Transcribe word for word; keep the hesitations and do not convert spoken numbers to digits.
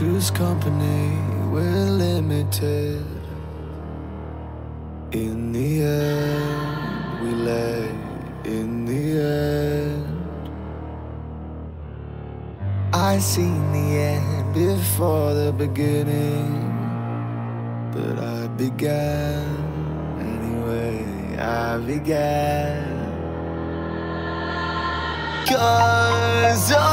Two's company, we're limited. In the end, we lay. In the end, I seen the end before the beginning, but I began anyway. I began. 'Cause